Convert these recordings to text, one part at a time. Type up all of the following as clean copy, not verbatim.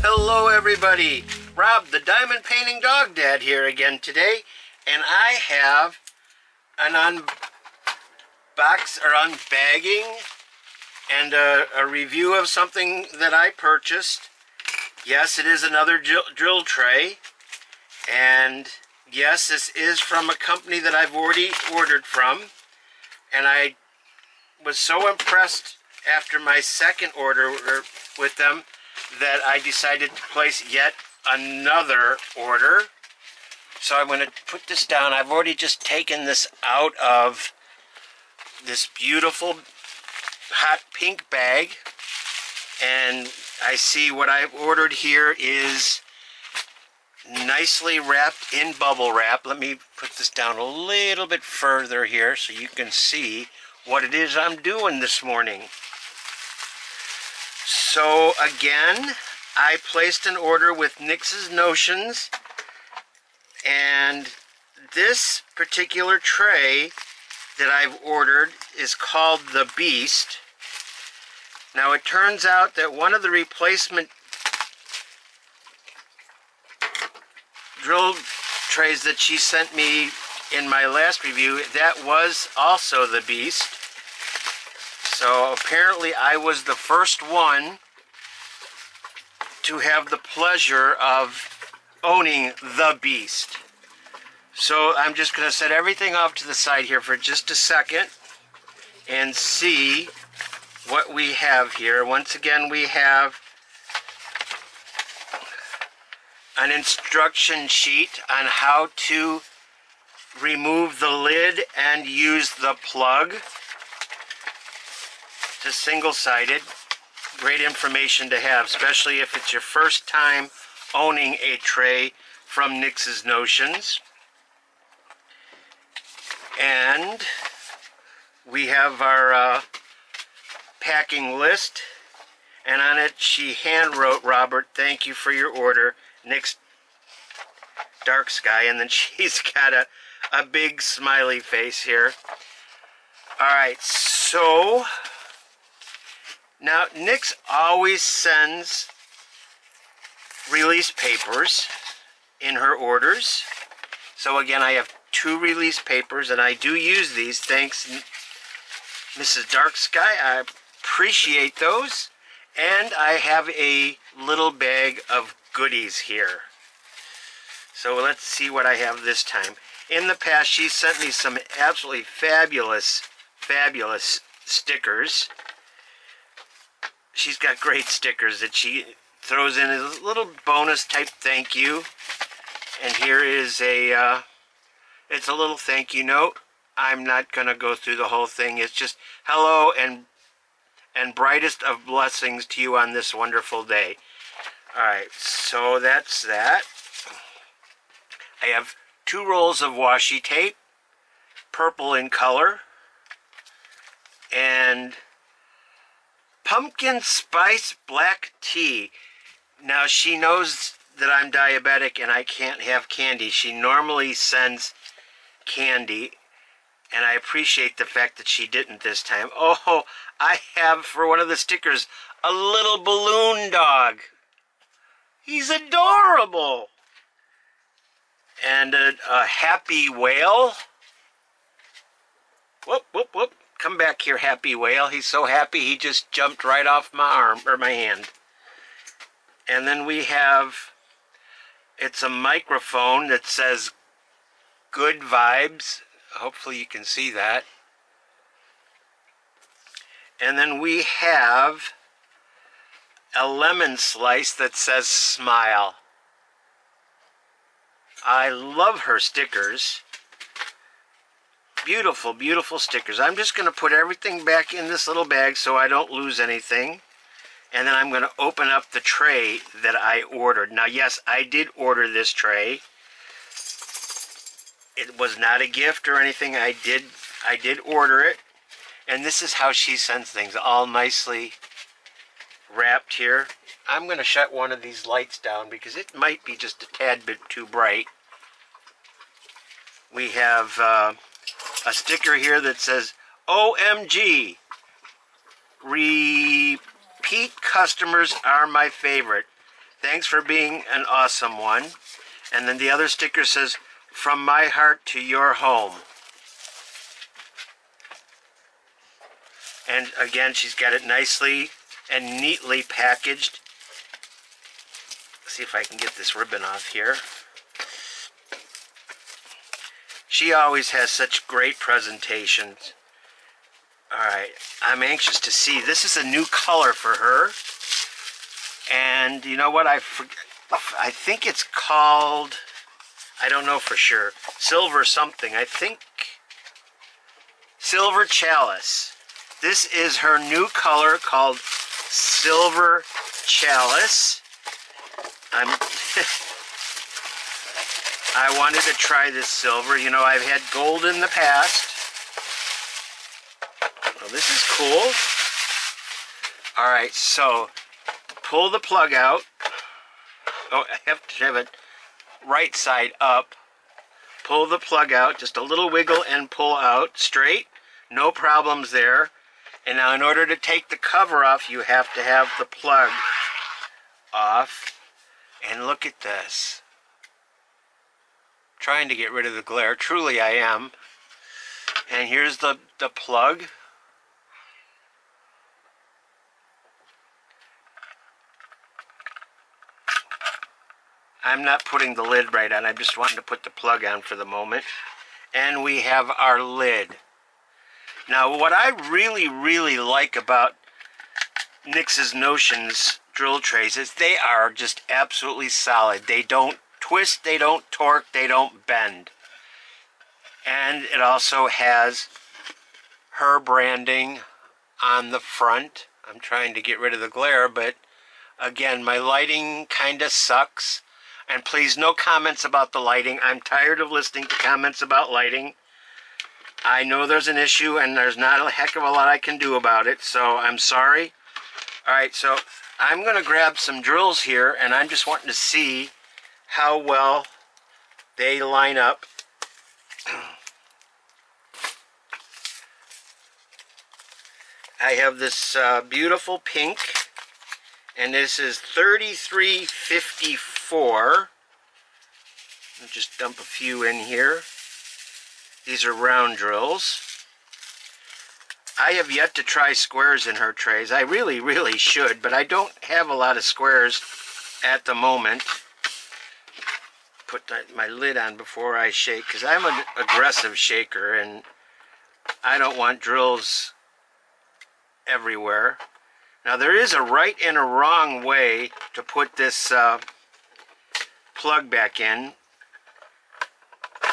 Hello everybody. Rob the Diamond Painting Dog Dad here again today, and I have an unbagging and a review of something that I purchased. Yes, it is another drill tray, and yes, this is from a company that I've already ordered from, and I was so impressed after my second order with them that I decided to place yet another order. So I'm going to put this down. I've already just taken this out of this beautiful hot pink bag, and I see what I've ordered here is nicely wrapped in bubble wrap. Let me put this down a little bit further here so you can see what it is I'm doing this morning. So again, I placed an order with Nyx's Notions, and this particular tray that I've ordered is called the Beast. Now it turns out that one of the replacement drill trays that she sent me in my last review, that was also the Beast. So apparently I was the first one to have the pleasure of owning the Beast. So I'm just going to set everything off to the side here for just a second and see what we have here. Once again, we have an instruction sheet on how to remove the lid and use the plug. It's single-sided. Great information to have, especially if it's your first time owning a tray from Nyx's Notions. And we have our packing list, and on it she hand wrote, "Robert, thank you for your order, Nyx Dark Sky," and then she's got a big smiley face here. Alright, so now Nyx always sends release papers in her orders. So again, I have two release papers, and I do use these. Thanks, Mrs. Dark Sky. I appreciate those. And I have a little bag of goodies here. So let's see what I have this time. In the past, she sent me some absolutely fabulous stickers. She's got great stickers that she throws in as a little bonus type thank you. And here is it's a little thank you note. I'm not going to go through the whole thing. It's just hello and brightest of blessings to you on this wonderful day. Alright, so that's that. I have two rolls of washi tape, purple in color, and pumpkin spice black tea. Now she knows that I'm diabetic and I can't have candy. She normally sends candy, and I appreciate the fact that she didn't this time. Oh, I have for one of the stickers a little balloon dog. He's adorable. And a happy whale. Whoop, whoop, whoop. Come back here, happy whale. He's so happy he just jumped right off my arm, or my hand. And then we have, it's a microphone that says good vibes. Hopefully you can see that. And then we have a lemon slice that says smile. I love her stickers. Beautiful, beautiful stickers. I'm just going to put everything back in this little bag so I don't lose anything. And then I'm going to open up the tray that I ordered. Now, yes, I did order this tray. It was not a gift or anything. I did order it. And this is how she sends things, all nicely wrapped here. I'm going to shut one of these lights down because it might be just a tad bit too bright. We have a sticker here that says OMG Repeat customers are my favorite. Thanks for being an awesome one. And then the other sticker says, from my heart to your home. And again, she's got it nicely and neatly packaged. Let's see if I can get this ribbon off here. She always has such great presentations. All right, I'm anxious to see. This is a new color for her. And you know what? I think it's called, I don't know for sure, Silver something. I think Silver Chalice. This is her new color called Silver Chalice. I wanted to try this silver. You know, I've had gold in the past. Well, this is cool. All right, so pull the plug out. Oh, I have to have it right side up. Pull the plug out, just a little wiggle and pull out straight. No problems there. And now in order to take the cover off, you have to have the plug off. And look at this. Trying to get rid of the glare. Truly I am. And here's the plug. I'm not putting the lid right on. I just wanted to put the plug on for the moment. And we have our lid. Now, what I really, really like about Nyx's Notions drill trays is they are just absolutely solid. They don't twist, they don't torque, they don't bend. And it also has her branding on the front. I'm trying to get rid of the glare, but again, my lighting kind of sucks. And please, no comments about the lighting. I'm tired of listening to comments about lighting. I know there's an issue and there's not a heck of a lot I can do about it, so I'm sorry. All right, so I'm gonna grab some drills here and I'm just wanting to see how well they line up. I have this beautiful pink, and this is 3354. I'll just dump a few in here. These are round drills. I have yet to try squares in her trays. I really, really should, but I don't have a lot of squares at the moment. Put my lid on before I shake, because I'm an aggressive shaker, and I don't want drills everywhere. Now, there is a right and a wrong way to put this plug back in.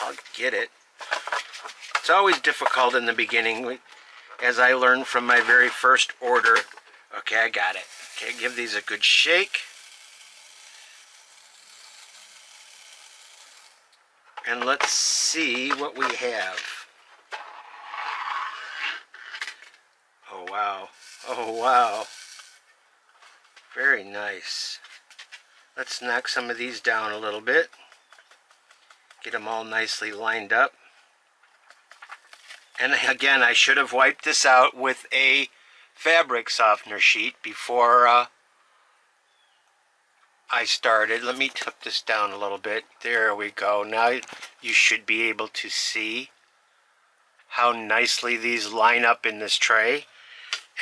I'll get it. It's always difficult in the beginning, as I learned from my very first order. Okay, I got it. Okay, give these a good shake. And let's see what we have. Oh, wow. Oh, wow. Very nice. Let's knock some of these down a little bit. Get them all nicely lined up. And again, I should have wiped this out with a fabric softener sheet before I started. Let me tuck this down a little bit. There we go. Now you should be able to see how nicely these line up in this tray.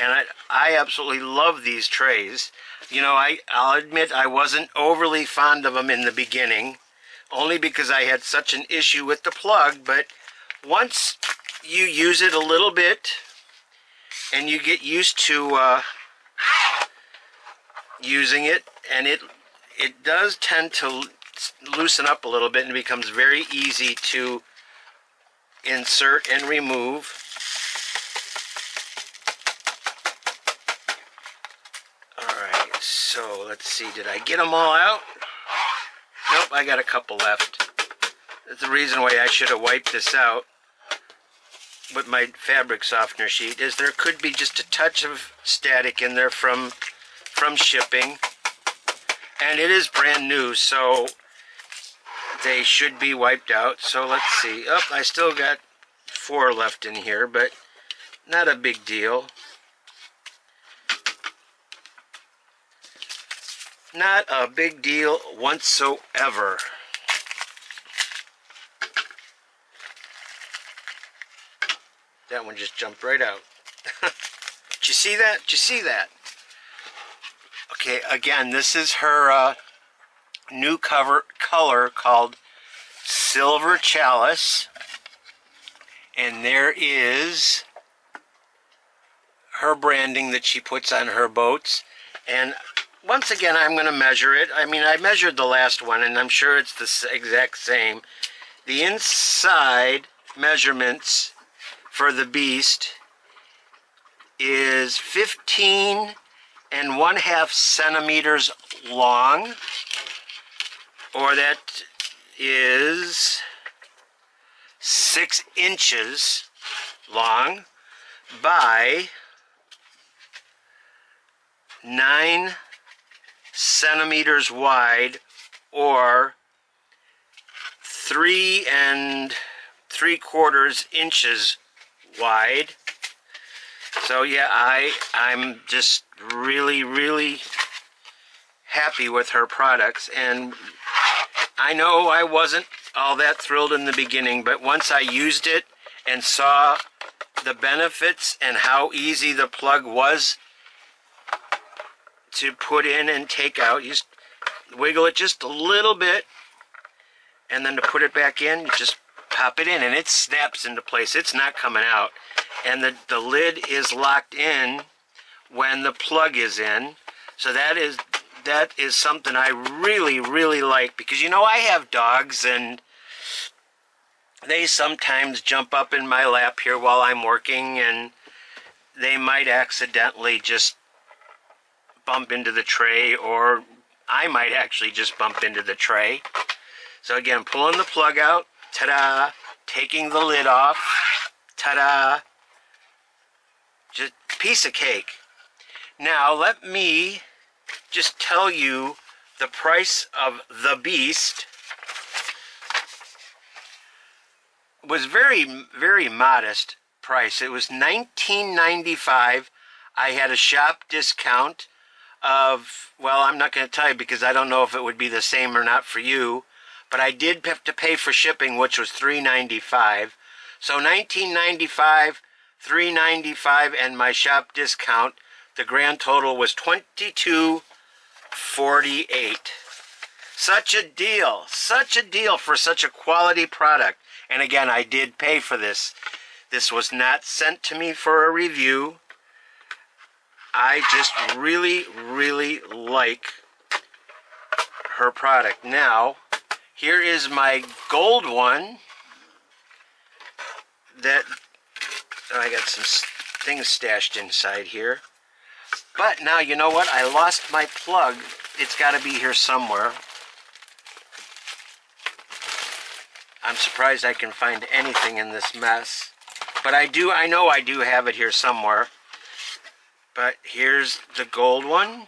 And I absolutely love these trays. You know, I'll admit I wasn't overly fond of them in the beginning, only because I had such an issue with the plug, but once you use it a little bit and you get used to using it, and it does tend to loosen up a little bit and becomes very easy to insert and remove. Alright, so let's see, did I get them all out? Nope, I got a couple left. That's the reason why I should have wiped this out with my fabric softener sheet, is there could be just a touch of static in there from shipping, and it is brand new, so they should be wiped out. So let's see. Oh, I still got 4 left in here, but not a big deal. Not a big deal whatsoever. That one just jumped right out. Did you see that? Did you see that? Okay, again, this is her new cover color called Silver Chalice. And there is her branding that she puts on her boats. And once again, I'm going to measure it. I mean, I measured the last one, and I'm sure it's the exact same. The inside measurements for the Beast is 15.5 centimeters long, or that is 6 inches long by 9 centimeters wide, or 3 3/4 inches wide. So yeah, I'm just really happy with her products, and I know I wasn't all that thrilled in the beginning, but once I used it and saw the benefits and how easy the plug was to put in and take out, you just wiggle it just a little bit, and then to put it back in, you just pop it in and it snaps into place. It's not coming out. And the lid is locked in when the plug is in. So that is something I really like, because you know I have dogs, and they sometimes jump up in my lap here while I'm working, and they might accidentally just bump into the tray, or I might actually just bump into the tray. So again, pulling the plug out, ta-da, taking the lid off, ta-da, just piece of cake. Now let me just tell you the price of the Beast. It was very modest price. It was $19.95. I had a shop discount of, well, I'm not going to tell you because I don't know if it would be the same or not for you, but I did have to pay for shipping, which was $3.95. So $19.95, $3.95, and my shop discount, the grand total was $22.48. Such a deal for such a quality product. And again, I did pay for this. This was not sent to me for a review. I just really like her product. Now, here is my gold one that, oh, I got some things stashed inside here. But now, you know what? I lost my plug. It's got to be here somewhere. I'm surprised I can find anything in this mess. But I know I do have it here somewhere. But here's the gold one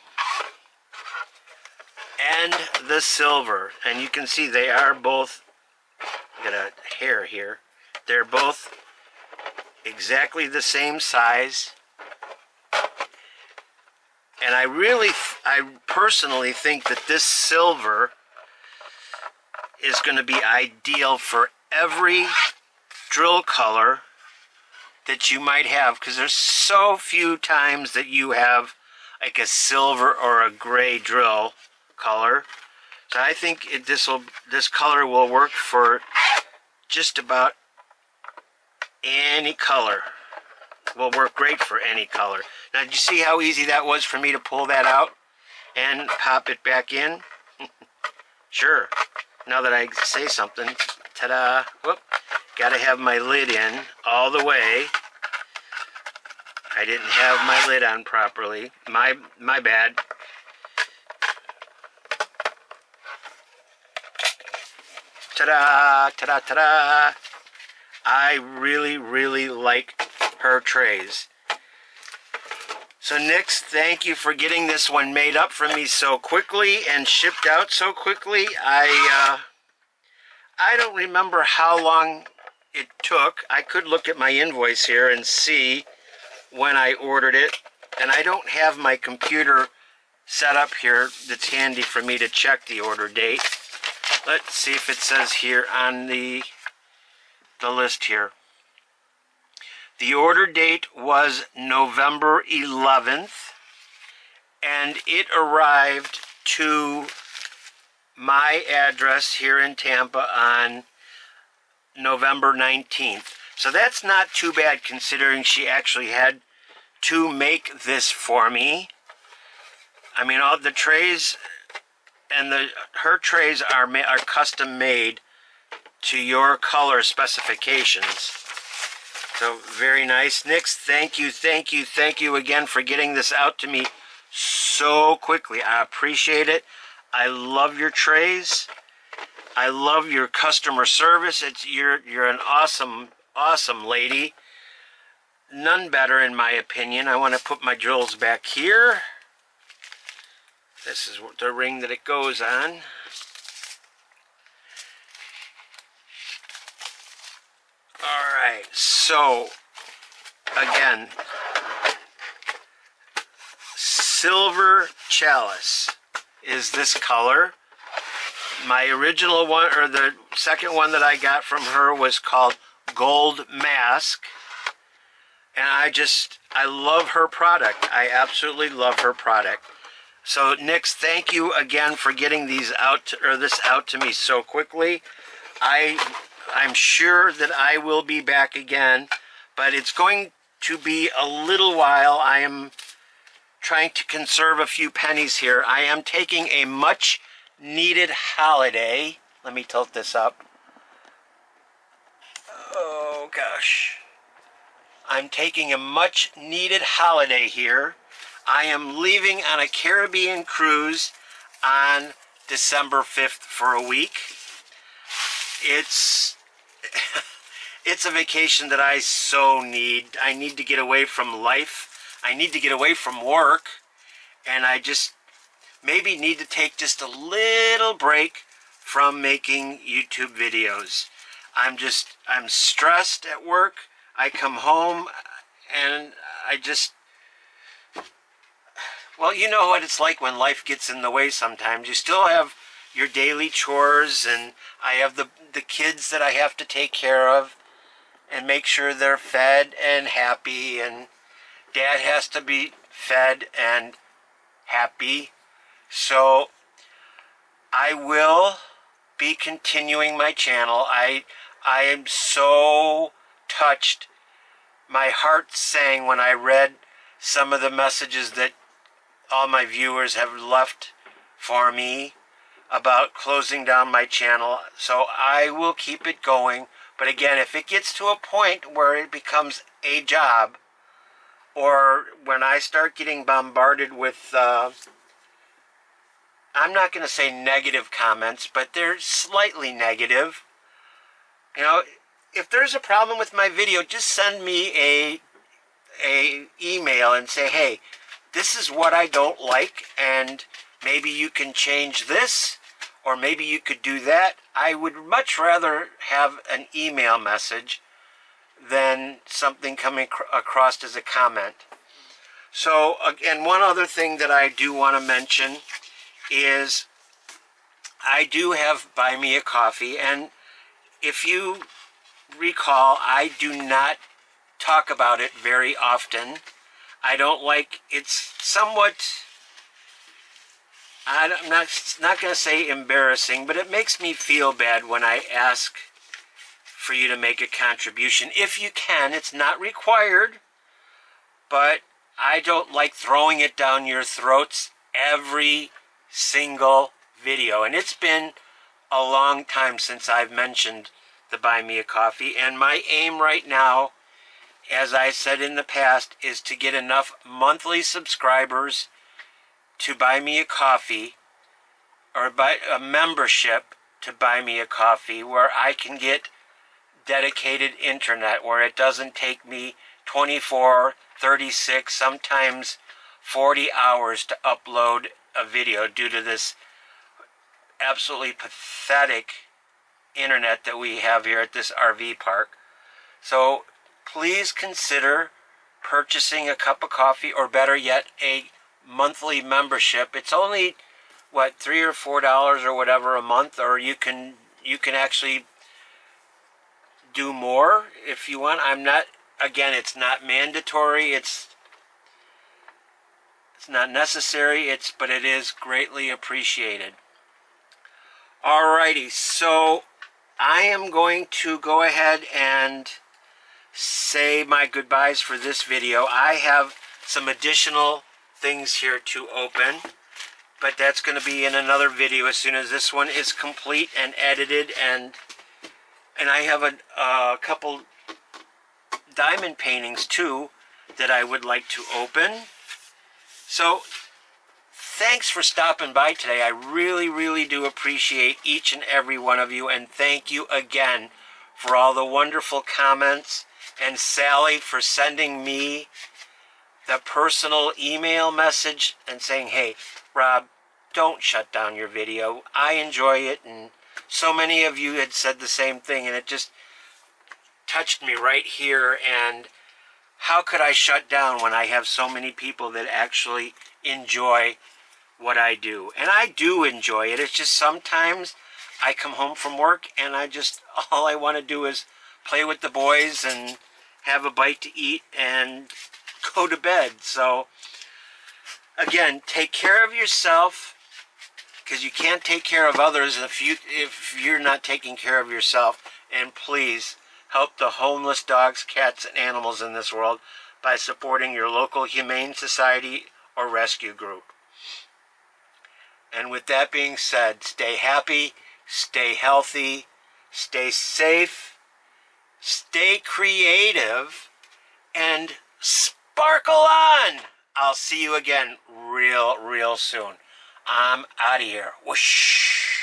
and the silver. And you can see they are both, I got a hair here, they're both exactly the same size. And I personally think that this silver is going to be ideal for every drill color that you might have, because there's so few times that you have like a silver or a gray drill color. So I think this color will work for just about any color. Will work great for any color. Now, did you see how easy that was for me to pull that out and pop it back in? Sure. Now that I say something, ta-da! Whoop. Gotta have my lid in all the way. I didn't have my lid on properly. My bad. Ta-da! Ta-da! Ta-da! I really like her trays. So Nyx, thank you for getting this one made up for me so quickly and shipped out so quickly. I don't remember how long it took. I could look at my invoice here and see when I ordered it, and I don't have my computer set up here that's handy for me to check the order date. Let's see if it says here on the list here. The order date was November 11th, and it arrived to my address here in Tampa on November 19th. So that's not too bad, considering she actually had to make this for me. I mean, all the trays and her trays are custom made to your color specifications. So very nice, Nyx. Thank you again for getting this out to me so quickly. I appreciate it. I love your trays. I love your customer service. You're an awesome lady. None better, in my opinion. I want to put my jewels back here. This is the ring that it goes on. All right, so again, Silver Chalice is this color. My original one, or the second one that I got from her, was called Gold Mask. And I love her product. I absolutely love her product. So Nyx, thank you again for getting these out to me so quickly. I'm sure that I will be back again, but it's going to be a little while. I am trying to conserve a few pennies here. I am taking a much needed holiday. Let me tilt this up. Oh gosh. I'm taking a much needed holiday here. I am leaving on a Caribbean cruise on December 5th for a week. It's a vacation that I so need. I need to get away from life. I need to get away from work. And I just maybe need to take just a little break from making YouTube videos. I'm stressed at work. I come home and I just, well, you know what it's like when life gets in the way sometimes. You still have your daily chores, and I have the kids that I have to take care of and make sure they're fed and happy, and Dad has to be fed and happy. So I will be continuing my channel. I am so touched. My heart sang when I read some of the messages that all my viewers have left for me about closing down my channel. So I will keep it going. But again, if it gets to a point where it becomes a job, or when I start getting bombarded with, I'm not going to say negative comments, but they're slightly negative. You know, if there's a problem with my video, just send me a email and say, hey, this is what I don't like, and maybe you can change this, or maybe you could do that. I would much rather have an email message than something coming across as a comment. So, and one other thing that I do want to mention is I do have Buy Me a Coffee, and if you recall, I do not talk about it very often. I don't like, it's somewhat, I'm not going to say embarrassing, but it makes me feel bad when I ask for you to make a contribution. If you can, it's not required, but I don't like throwing it down your throats every single video. And it's been a long time since I've mentioned the Buy Me a Coffee, and my aim right now, as I said in the past, is to get enough monthly subscribers to buy me a coffee, or buy a membership to Buy Me a Coffee, where I can get dedicated internet, where it doesn't take me 24, 36, sometimes 40 hours to upload a video due to this absolutely pathetic internet that we have here at this RV park. So please consider purchasing a cup of coffee, or better yet, a monthly membership. It's only what, $3 or $4 or whatever a month, or you can actually do more if you want. I'm not, again, it's not mandatory, it's not necessary, but it is greatly appreciated. Alrighty, so I am going to go ahead and say my goodbyes for this video. I have some additional things here to open, but that's going to be in another video as soon as this one is complete and edited, and I have a couple diamond paintings too that I would like to open. So thanks for stopping by today. I really do appreciate each and every one of you, and thank you again for all the wonderful comments, and Sally for sending me the personal email message and saying, hey Rob, don't shut down your video, I enjoy it. And so many of you had said the same thing, and it just touched me right here. And how could I shut down when I have so many people that actually enjoy what I do? And I do enjoy it. It's just sometimes I come home from work and I just, all I want to do is play with the boys and have a bite to eat and go to bed. So again, take care of yourself, because you can't take care of others if you're not taking care of yourself. And please help the homeless dogs, cats, and animals in this world by supporting your local humane society or rescue group. And with that being said, stay happy, stay healthy, stay safe, stay creative, and sparkle on! I'll see you again real soon. I'm out of here. Whoosh!